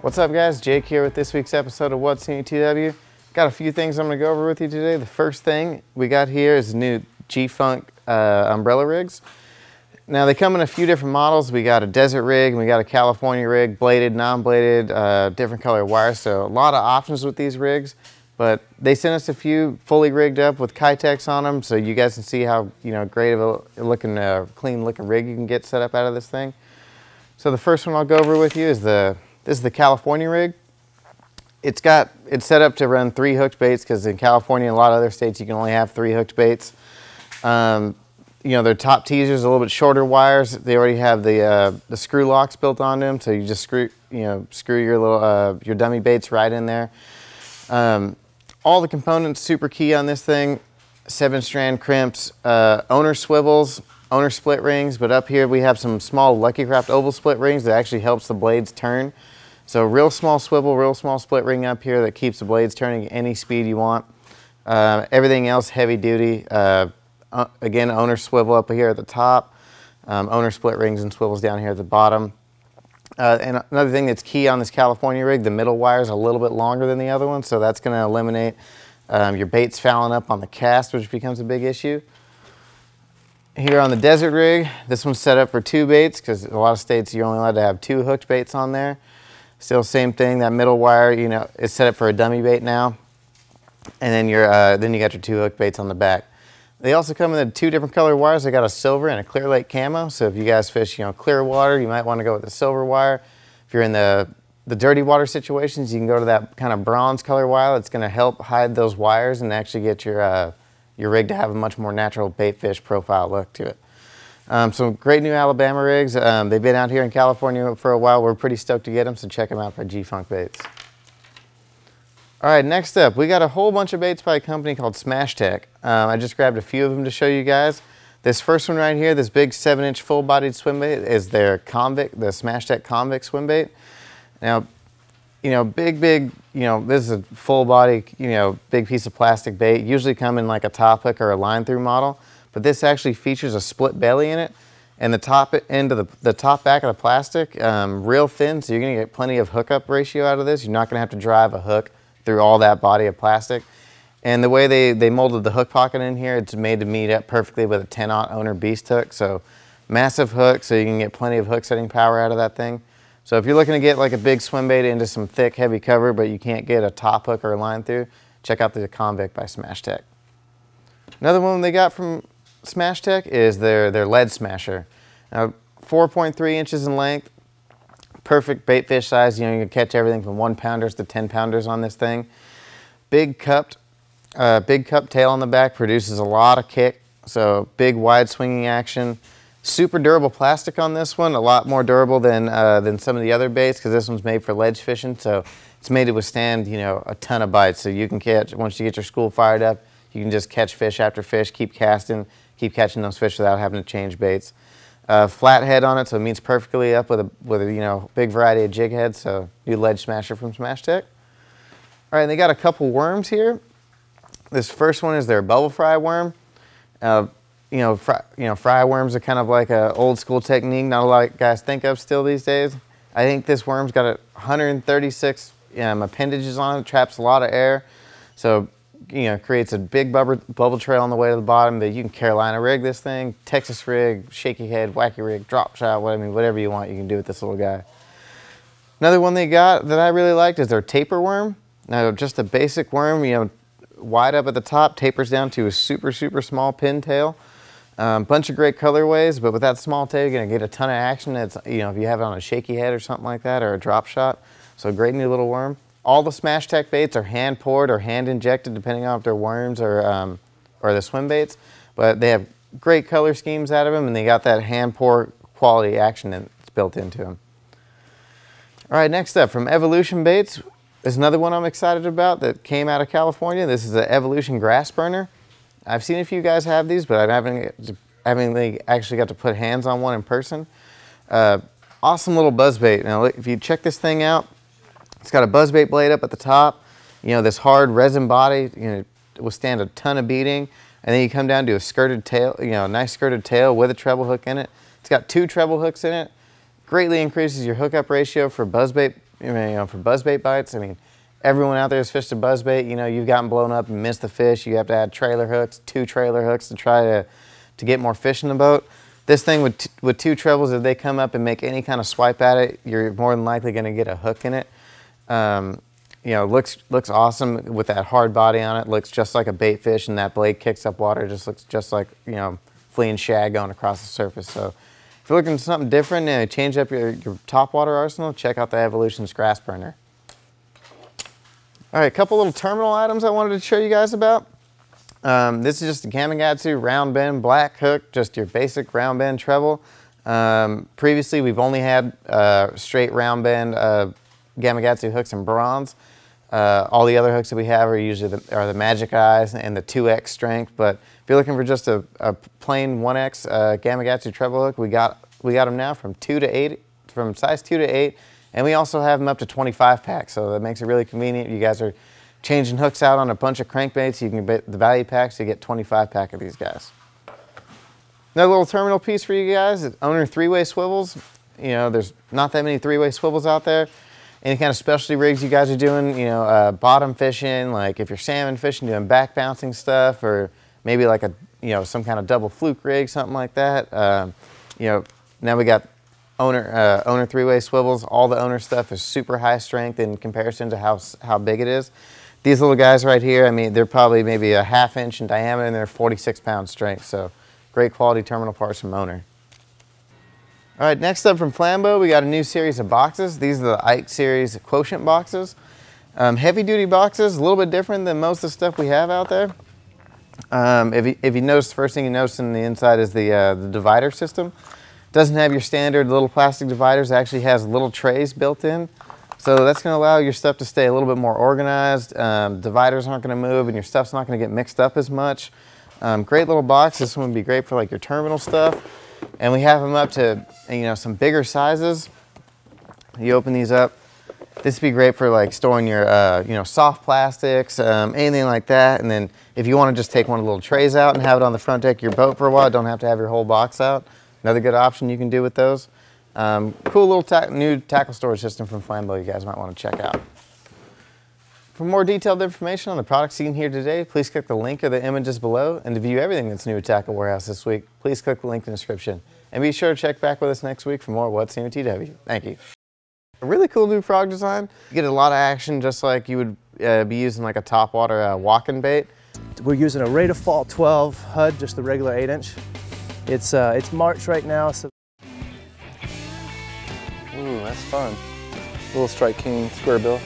What's up guys, Jake here with this week's episode of What's New TW. Got a few things I'm gonna go over with you today. The first thing we got here is new G-Funk umbrella rigs. Now they come in a few different models. We got a desert rig, and we got a California rig, bladed, non-bladed, different color wire. So a lot of options with these rigs, but they sent us a few fully rigged up with Kitex on them. So you guys can see how great of a looking, clean looking rig you can get set up out of this thing. So the first one I'll go over with you is this is the California rig. It's set up to run 3 hooked baits because in California and a lot of other states you can only have 3 hooked baits. Their top teasers a little bit shorter wires. They already have the screw locks built onto them, so you just screw your little your dummy baits right in there. All the components super key on this thing: 7-strand crimps, Owner swivels, Owner split rings. But up here we have some small Lucky Craft oval split rings that actually helps the blades turn. So real small swivel, real small split ring up here that keeps the blades turning at any speed you want. Everything else heavy duty. Again, Owner swivel up here at the top. Owner split rings and swivels down here at the bottom. And another thing that's key on this California rig, the middle wire is a little bit longer than the other one, so that's going to eliminate your baits fouling up on the cast, which becomes a big issue. Here on the desert rig, this one's set up for 2 baits because a lot of states you're only allowed to have 2 hooked baits on there. Still same thing, that middle wire, is set up for a dummy bait now. And then you got your 2 hooked baits on the back. They also come in 2 different color wires. They got a silver and a clear lake camo. So if you guys fish, clear water, you might want to go with the silver wire. If you're in the dirty water situations, you can go to that kind of bronze color wire. It's going to help hide those wires and actually get your rig to have a much more natural bait fish profile look to it. Some great new Alabama rigs. They've been out here in California for a while. We're pretty stoked to get them, so check them out for G-Funk Baits. All right, next up, we got a whole bunch of baits by a company called Smash Tech. I just grabbed a few of them to show you guys. This first one right here, this big 7-inch full-bodied swimbait is their Convict, the Smash Tech Convict Swimbait. Now, this is a full-body, big piece of plastic bait. Usually come in like a top hook or a line-through model, but this actually features a split belly in it, and the top end of the top back of the plastic, real thin, so you're gonna get plenty of hookup ratio out of this. You're not gonna have to drive a hook through all that body of plastic. And the way they molded the hook pocket in here, it's made to meet up perfectly with a 10-aught Owner beast hook. So massive hook, so you can get plenty of hook setting power out of that thing. So if you're looking to get like a big swim bait into some thick, heavy cover, but you can't get a top hook or a line through, check out the Convict by Smash Tech. Another one they got from Smash Tech is their Ledge Smasher. Now, 4.3 inches in length, perfect bait fish size. You can catch everything from 1-pounders to 10-pounders on this thing. Big cup tail on the back produces a lot of kick, so big wide swinging action. Super durable plastic on this one, a lot more durable than some of the other baits because this one's made for ledge fishing, so it's made to withstand a ton of bites. So you can catch, once you get your school fired up, you can just catch fish after fish, keep casting, keep catching those fish without having to change baits. Flat head on it, so it meets perfectly up with a big variety of jig heads. So new Ledge Smasher from Smash Tech. All right, and they got a couple worms here. This first one is their Bubble Fry worm. Fry worms are kind of like an old school technique not a lot of guys think of still these days. I think this worm's got 136 appendages on it, traps a lot of air, so creates a big bubble trail on the way to the bottom that you can Carolina rig this thing, Texas rig, shaky head, wacky rig, drop shot, whatever you want you can do with this little guy. Another one they got that I really liked is their Taper Worm. Now just a basic worm, wide up at the top, tapers down to a super, super small pin tail. Bunch of great colorways, but with that small tail, you're gonna get a ton of action. It's, if you have it on a shaky head or something like that, or a drop shot. So great new little worm. All the Smash Tech baits are hand poured or hand injected, depending on if they're worms or the swim baits. But they have great color schemes out of them, and they got that hand pour quality action that's built into them. All right, next up from Evolution Baits is another one I'm excited about that came out of California. This is the Evolution GrassBurner. I've seen a few guys have these, but I haven't actually got to put hands on one in person. Awesome little buzz bait. Now, if you check this thing out. It's got a buzzbait blade up at the top, this hard resin body, withstand a ton of beating, and then you come down to a skirted tail, a nice skirted tail with a treble hook in it. It's got 2 treble hooks in it. Greatly increases your hookup ratio for buzzbait for buzzbait bites. I mean, everyone out there has fished a buzzbait. You know, you've gotten blown up and missed the fish. You have to add trailer hooks, 2 trailer hooks to try to get more fish in the boat. This thing with 2 trebles, if they come up and make any kind of swipe at it, you're more than likely going to get a hook in it. You know, looks awesome with that hard body on it. Looks just like a bait fish, and that blade kicks up water. Just looks just like, you know, fleeing shad going across the surface. So if you're looking for something different, you know, change up your top water arsenal, check out the Evolution's GrassBurner. All right, a couple little terminal items I wanted to show you guys about. This is just a Gamakatsu round bend black hook, just your basic round bend treble. Previously, we've only had straight round bend Gamakatsu hooks in bronze. All the other hooks that we have are usually the Magic Eyes and the 2X strength, but if you're looking for just a plain 1X Gamakatsu treble hook, we got them now from size 2 to 8, and we also have them up to 25 packs, so that makes it really convenient. You guys are changing hooks out on a bunch of crankbaits, you can get the value packs, you get 25 pack of these guys. Another little terminal piece for you guys is Owner 3-way swivels. You know, there's not that many 3-way swivels out there. Any kind of specialty rigs you guys are doing, you know, bottom fishing, like if you're salmon fishing, doing back bouncing stuff, or maybe like a, you know, some kind of double fluke rig, something like that. You know, now we got Owner 3-way swivels. All the Owner stuff is super high strength in comparison to how big it is. These little guys right here, I mean, they're probably maybe a ½ inch in diameter and they're 46 pound strength. So great quality terminal parts from Owner. All right, next up from Flambeau, we got a new series of boxes. These are the Ike Series Quotient boxes. Heavy duty boxes, a little bit different than most of the stuff we have out there. If you notice, the first thing you notice in the inside is the divider system. Doesn't have your standard little plastic dividers, it actually has little trays built in. So that's gonna allow your stuff to stay a little bit more organized. Dividers aren't gonna move and your stuff's not gonna get mixed up as much. Great little box. This one would be great for like your terminal stuff. And we have them up to, you know, some bigger sizes. You open these up. This would be great for like storing your, you know, soft plastics, anything like that. And then if you want to just take one of the little trays out and have it on the front deck of your boat for a while, don't have to have your whole box out. Another good option you can do with those. Cool little new tackle storage system from Flambeau you guys might want to check out. For more detailed information on the products seen here today, please click the link or the images below. And to view everything that's new at Tackle Warehouse this week, please click the link in the description. And be sure to check back with us next week for more What's New at TW. Thank you. A really cool new frog design. You get a lot of action just like you would be using like a topwater walking bait. We're using a rate of fall 12 HUD, just the regular 8-inch. It's March right now, so. Ooh, that's fun. Little Strike King Square Bill.